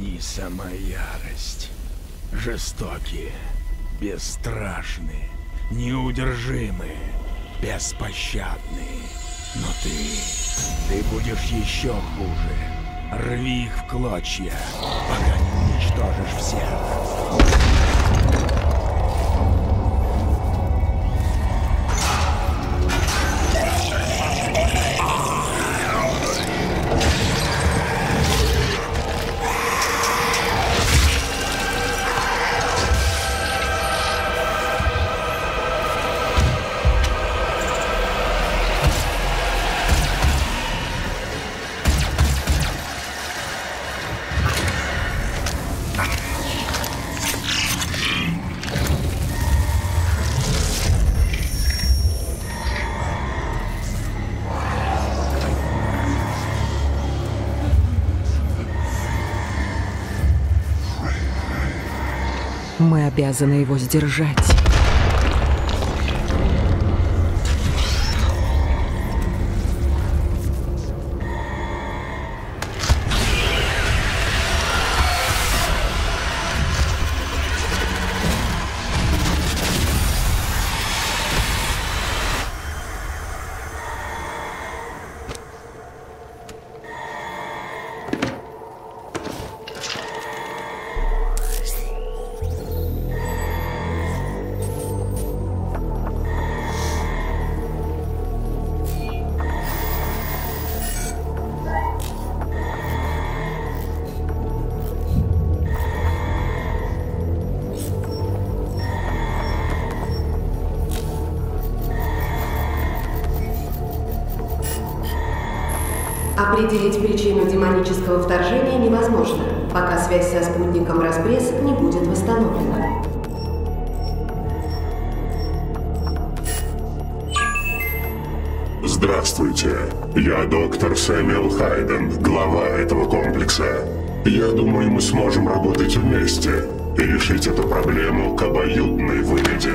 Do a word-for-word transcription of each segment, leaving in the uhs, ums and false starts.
одни сама ярость. Жестокие, бесстрашные, неудержимые, беспощадные. Но ты, ты будешь еще хуже. Рви их в клочья, пока не уничтожишь всех. Мы обязаны его сдержать. Определить причину демонического вторжения невозможно, пока связь со спутником «Разбресс» не будет восстановлена. Здравствуйте, я доктор Сэмюэл Хайден, глава этого комплекса. Я думаю, мы сможем работать вместе и решить эту проблему к обоюдной выгоде.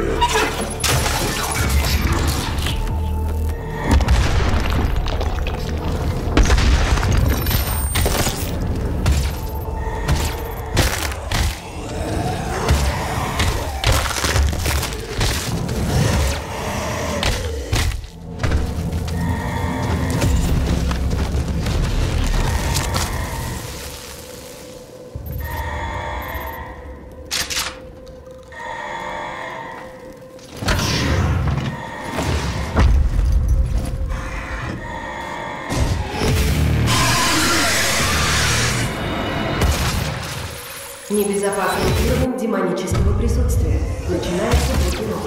Небезопасный уровень демонического присутствия. Начинается блокировка.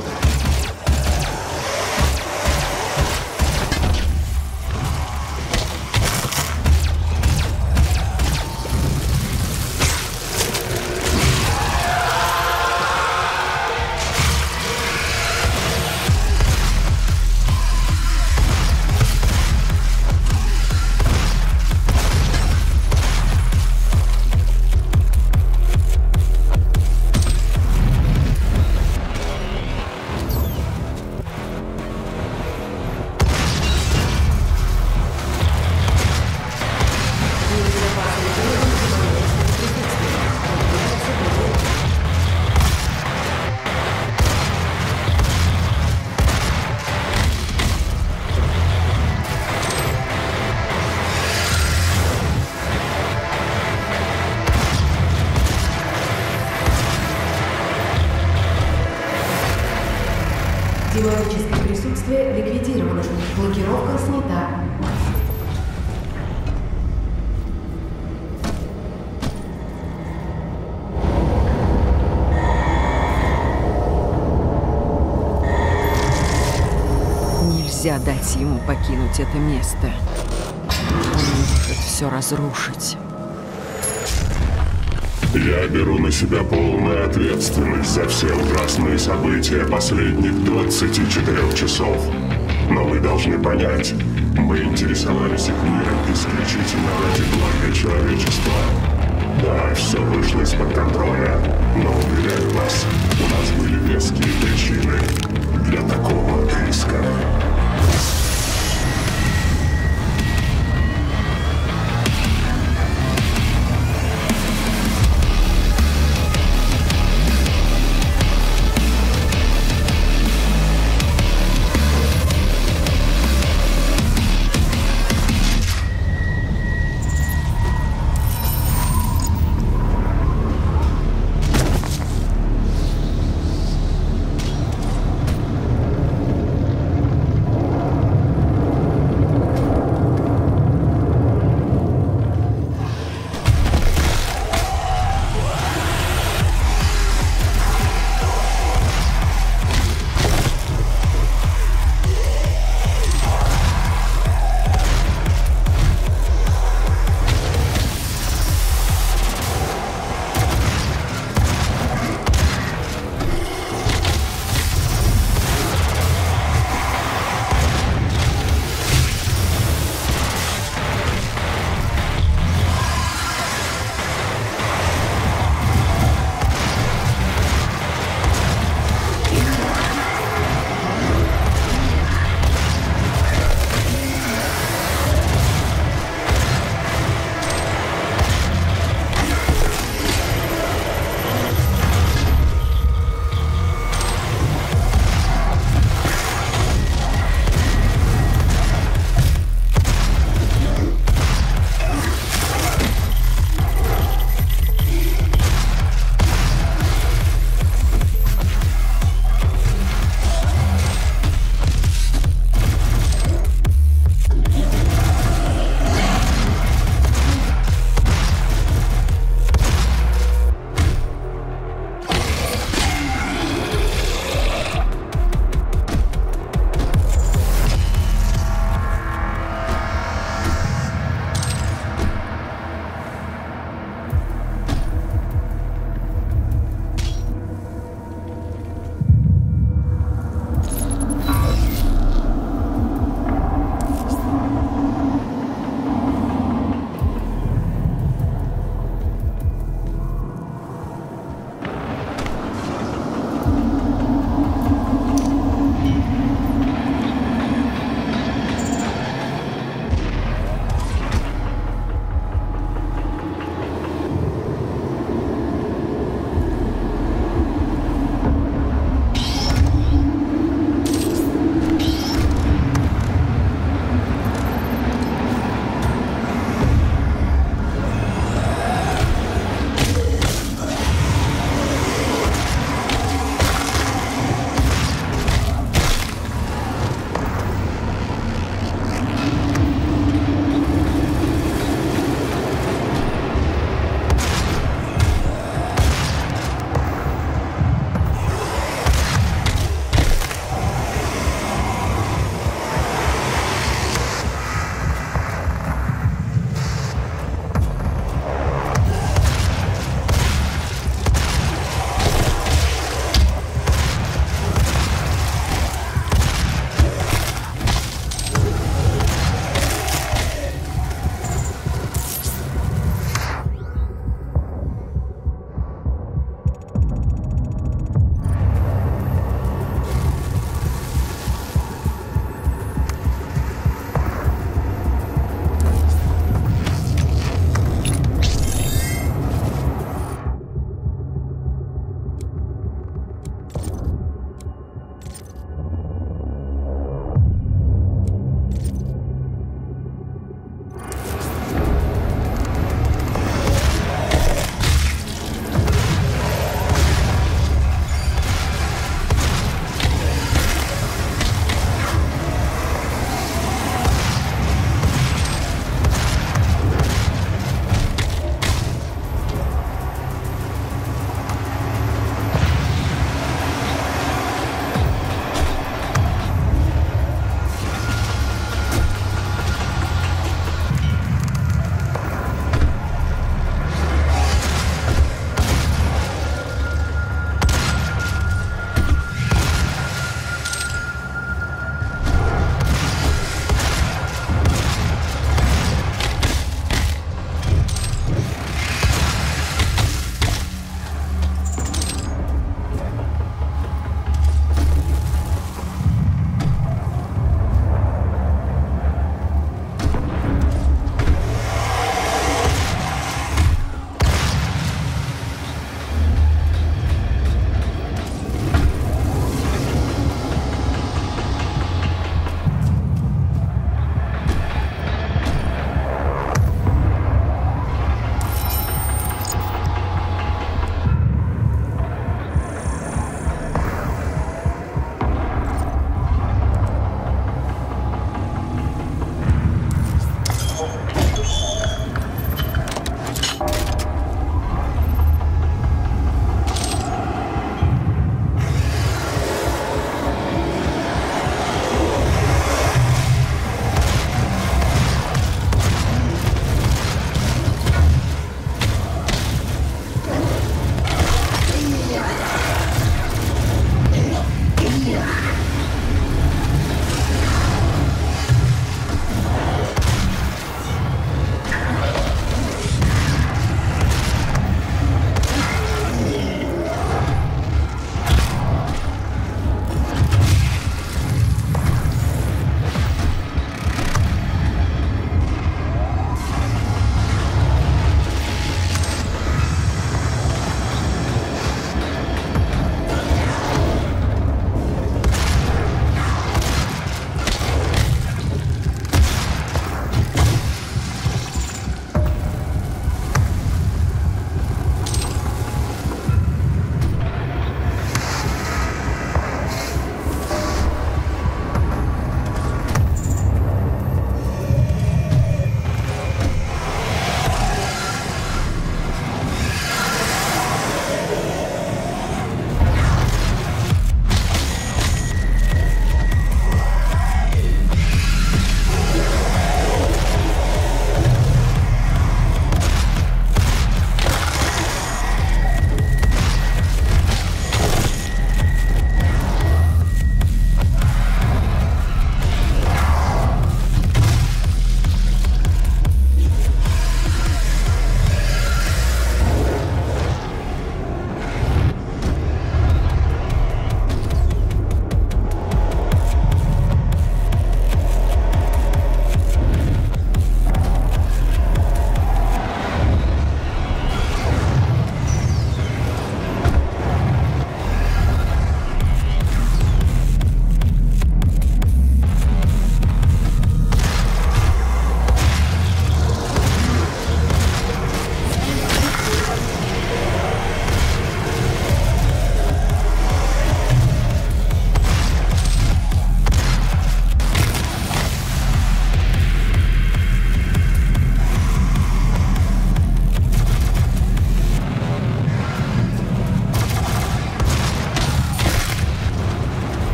Демоническое присутствие ликвидировано. Блокировка снята. Нельзя дать ему покинуть это место. Он может все разрушить. Я беру на себя полную ответственность за все ужасные события последних двадцати четырёх часов. Но вы должны понять, мы интересовались их миром исключительно ради блага человечества. Да, все вышло из-под контроля, но, уверяю вас, у нас были веские причины для такого риска.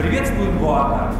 Приветствует Буата.